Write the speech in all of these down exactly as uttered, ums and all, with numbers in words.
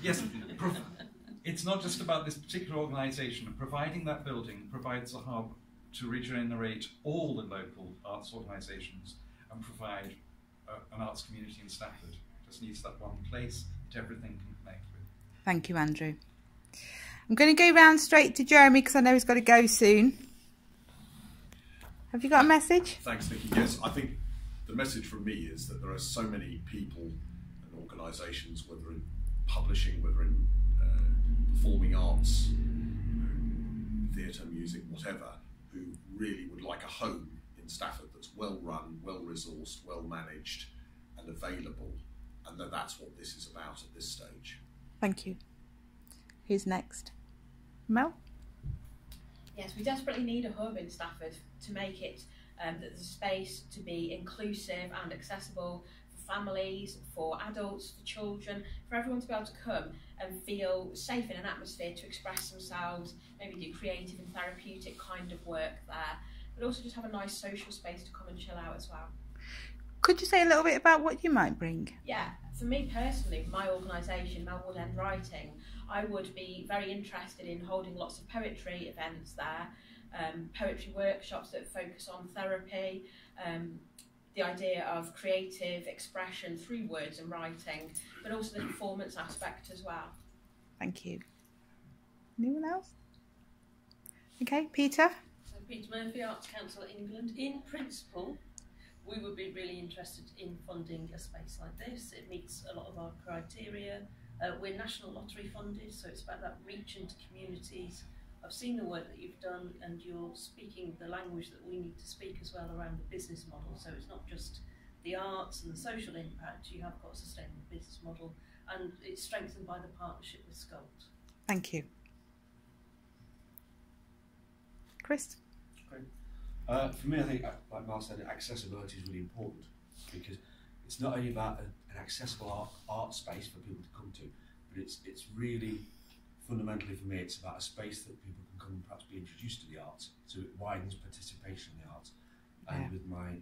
Yes, it's not just about this particular organisation. Providing that building provides a hub to regenerate all the local arts organisations and provide a, an arts community in Stafford. It just needs that one place that everything can connect with. Thank you, Andrew. I'm going to go round straight to Jeremy because I know he's got to go soon. Have you got a message? Thanks, Nikki. Yes, I think the message from me is that there are so many people and organisations, whether in publishing, whether in uh, performing arts, you know, theatre, music, whatever, who really would like a home in Stafford that's well run, well resourced, well managed and available, and that that's what this is about at this stage. Thank you. Who's next? Mel? Yes, we desperately need a hub in Stafford to make it um, that there's space to be inclusive and accessible for families, for adults, for children, for everyone to be able to come and feel safe in an atmosphere to express themselves, maybe do creative and therapeutic kind of work there, but also just have a nice social space to come and chill out as well. Could you say a little bit about what you might bring? Yeah, for me personally, my organisation, Mel Wooden Writing, I would be very interested in holding lots of poetry events there, um, poetry workshops that focus on therapy, um, the idea of creative expression through words and writing, but also the performance aspect as well. Thank you. Anyone else? Okay, Peter. I'm Peter Murphy, Arts Council England. In principle, we would be really interested in funding a space like this. It meets a lot of our criteria. Uh, we're National Lottery funded, so it's about that reach into communities. I've seen the work that you've done, and you're speaking the language that we need to speak as well around the business model. So it's not just the arts and the social impact, you have got a sustainable business model, and it's strengthened by the partnership with Sculpt. Thank you. Chris? Great. Uh, for me, I think, like Mark said, accessibility is really important, because it's not only about a, an accessible art, art space for people to come to, but it's it's really, fundamentally for me, it's about a space that people can come and perhaps be introduced to the arts, so it widens participation in the arts. And yeah. With my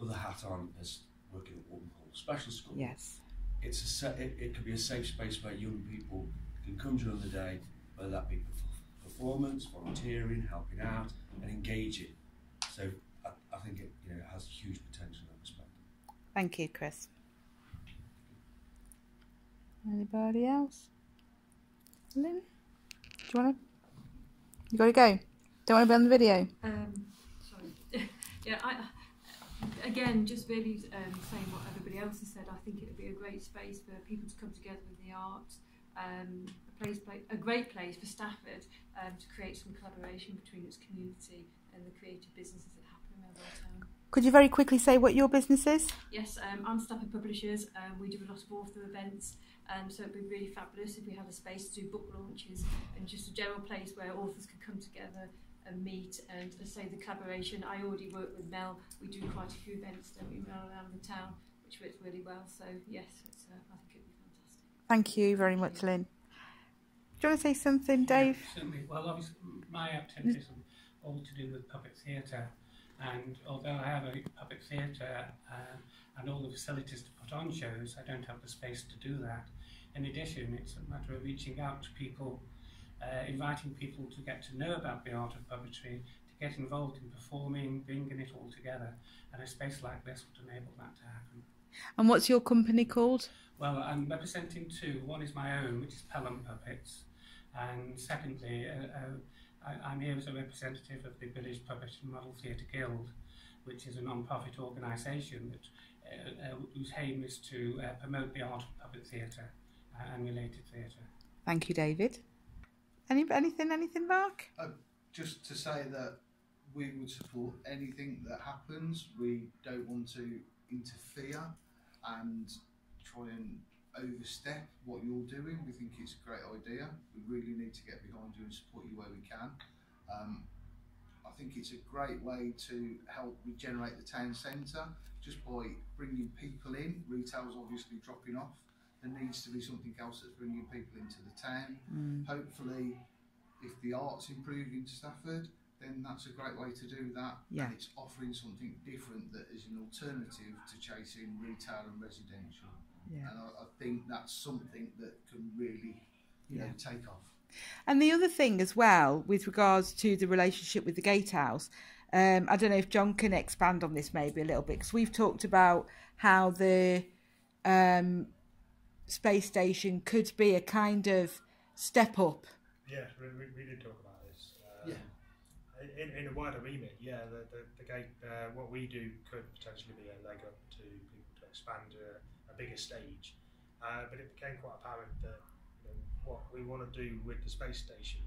other hat on as working at Walton Hall Special School, yes, it's a set, it, it could be a safe space where young people can come during the day, whether that be performance, volunteering, helping out, and engaging. So I, I think it you know it has huge potential in that respect. Thank you, Chris. Anybody else? Lynn? Do you want to? You got to go. Don't want to be on the video. Um, sorry. yeah, I, again, just really um, saying what everybody else has said, I think it would be a great space for people to come together with the arts, um, a, place, a great place for Stafford um, to create some collaboration between its community and the creative businesses that happen around our town. Could you very quickly say what your business is? Yes, um, I'm Stafford Publishers. Um, we do a lot of author events. Um, so it would be really fabulous if we had a space to do book launches and just a general place where authors could come together and meet and uh, say the collaboration. I already work with Mel, we do quite a few events, don't we, Mel, around the town, which works really well. So yes, it's, uh, I think it would be fantastic. Thank you very much, Lynn. Do you want to say something, Dave? Yeah, certainly. Well, obviously my activities are all to do with puppet theatre, and although I have a puppet theatre uh, and all the facilities to put on shows, I don't have the space to do that. In addition, it's a matter of reaching out to people, uh, inviting people to get to know about the art of puppetry, to get involved in performing, bringing it all together, and a space like this would enable that to happen. And what's your company called? Well, I'm representing two. One is my own, which is Pelham Puppets, and secondly, uh, uh, I, I'm here as a representative of the British Publishing Model Theatre Guild, which is a non-profit organisation that, uh, uh, whose aim is to uh, promote the art of puppet theatre and related theatre. Thank you, David. Any, anything, anything, Mark? Uh, just to say that we would support anything that happens. We don't want to interfere and try and overstep what you're doing. We think it's a great idea. We really need to get behind you and support you where we can. Um, I think it's a great way to help regenerate the town centre, just by bringing people in. Retail's obviously dropping off. There needs to be something else that's bringing people into the town. Mm. Hopefully, if the art's improving to Stafford, then that's a great way to do that. Yeah. And it's offering something different that is an alternative to chasing retail and residential. Yeah. And I, I think that's something that can really, you yeah. know, take off. And the other thing as well, with regards to the relationship with the Gatehouse, um, I don't know if John can expand on this maybe a little bit, because we've talked about how the um, space station could be a kind of step up. Yeah, we, we did talk about this. Uh, yeah. In, in a wider remit, yeah, the, the, the gate, uh, what we do could potentially be a leg up to people to expand a, a bigger stage. Uh, but it became quite apparent that what we want to do with the space station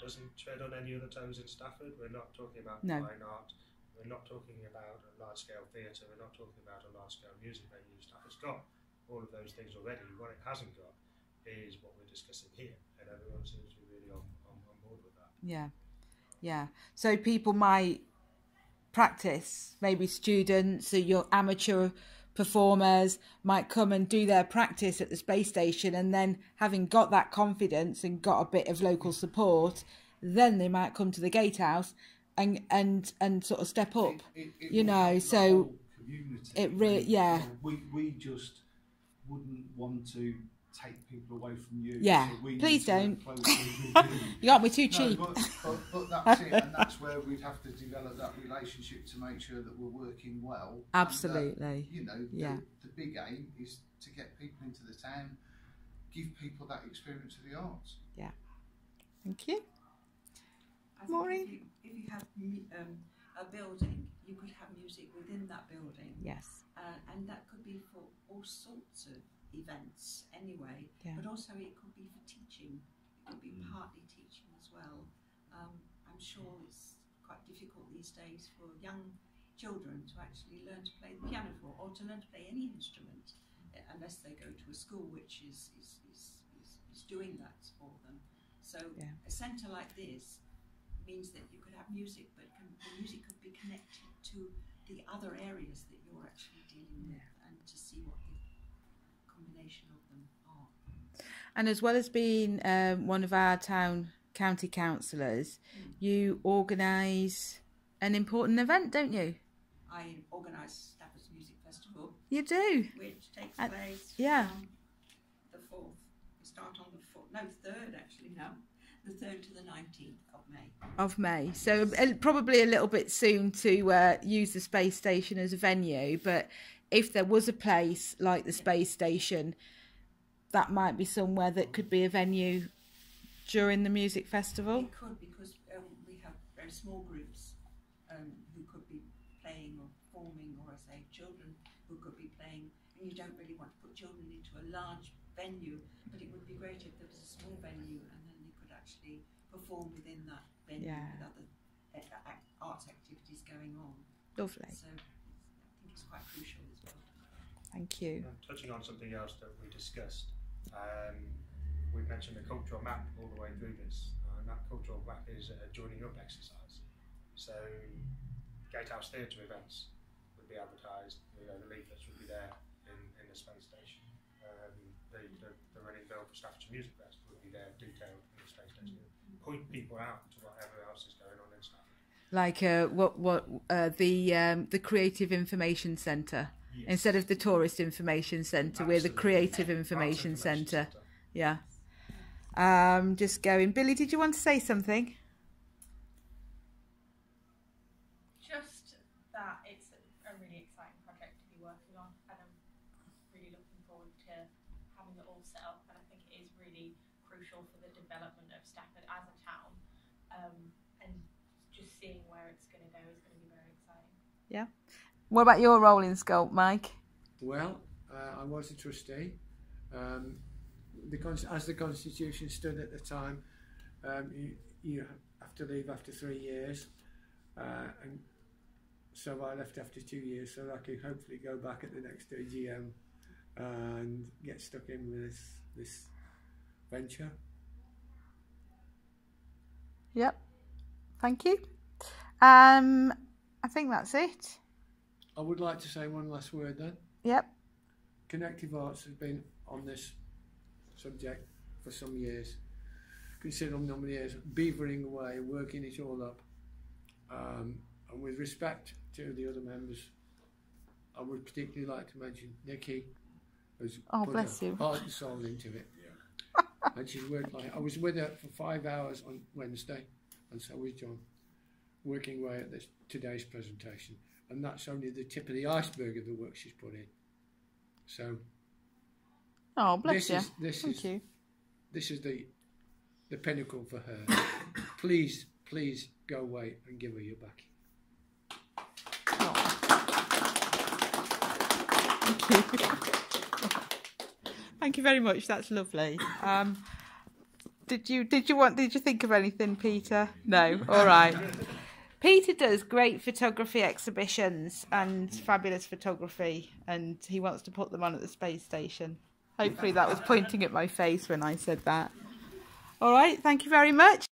doesn't tread on any other toes in Stafford. We're not talking about no. fine art, we're not talking about a large-scale theatre, we're not talking about a large-scale music venue. Stafford's got all of those things already. What it hasn't got is what we're discussing here, and everyone seems to be really on, on, on board with that. Yeah, yeah. So people might practice, maybe students, so your amateur performers might come and do their practice at the space station, and then having got that confidence and got a bit of local support, then they might come to the Gatehouse and and and sort of step up, it, it, it you know. So it really, yeah. We we just wouldn't want to take people away from you. Yeah, so we please don't. You got me too cheap. No, but, but, but that's it, and that's where we'd have to develop that relationship to make sure that we're working well. Absolutely. And, uh, you know, yeah. the, the big aim is to get people into the town, give people that experience of the arts. Yeah. Thank you. Maureen? If, if you have um, a building, you could have music within that building. Yes. Uh, and that could be for all sorts of events anyway, yeah. but also it could be for teaching. It could be partly teaching as well. Um, I'm sure it's quite difficult these days for young children to actually learn to play the piano for, or to learn to play any instrument, unless they go to a school which is, is, is, is, is doing that for them. So yeah. a centre like this means that you could have music, but can, the music could be connected to the other areas that you're actually dealing with, yeah. and to see what the combination of them are. And as well as being um, one of our town county councillors, mm. you organise an important event, don't you? I organise Stafford's Music Festival. You do? Which takes At, place yeah. from the fourth. We start on the fourth, no, third actually, no. The third to the nineteenth of May. Of May, so uh, probably a little bit soon to uh, use the space station as a venue, but if there was a place like the yeah. space station, that might be somewhere that could be a venue during the music festival. It could, because um, we have very small groups um, who could be playing or performing, or I say children who could be playing, and you don't really want to put children into a large venue, but it would be great if there was a small venue and then actually perform within that venue yeah. with other uh, act, arts activities going on. Lovely. So I think it's quite crucial as well. Thank you. Uh, touching on something else that we discussed, um, we mentioned the cultural map all the way through this, uh, and that cultural map is a joining up exercise. So Gatehouse Theatre events would be advertised, you know, the leaflets would be there in, in the space station. Um, the, the, the running bill for Stafford's Music Festival would be there detailed. Point people out to whatever else is going on in Stafford. Like uh, what what uh, the um, the Creative Information Centre, yes. instead of the Tourist Information Centre, we're the Creative yeah. Information, Information Centre. Centre. Yeah. Um, just going, Billy, did you want to say something? Just that it's a really exciting project to be working on, and I'm really looking forward to having it all set up. And I think it is really crucial for the development of Stafford as a town, um, and just seeing where it's going to go is going to be very exciting. Yeah. What about your role in Sculpt, Mike? Well, uh, I was a trustee. Um, the as the constitution stood at the time, um, you, you have to leave after three years, uh, and so I left after two years, so I could hopefully go back at the next A G M and get stuck in with this. this venture. Yep, thank you. Um, I think that's it. I would like to say one last word then. Yep. Connective Arts has been on this subject for some years, considerable number of years, beavering away, working it all up, Um, and with respect to the other members, I would particularly like to mention Nikki, who's oh, put bless her you. heart and soul into it. Yeah. And she's worked like I was with her for five hours on Wednesday, and so was John, working away at this today's presentation. And that's only the tip of the iceberg of the work she's put in. So oh, bless this you. Is, this Thank is, you. This is the the pinnacle for her. Please, please go away and give her your back. Thank you very much. That's lovely. Um, did you did you want did you think of anything, Peter? No. All right. Peter does great photography exhibitions and fabulous photography, and he wants to put them on at the space station. Hopefully, that was pointing at my face when I said that. All right. Thank you very much.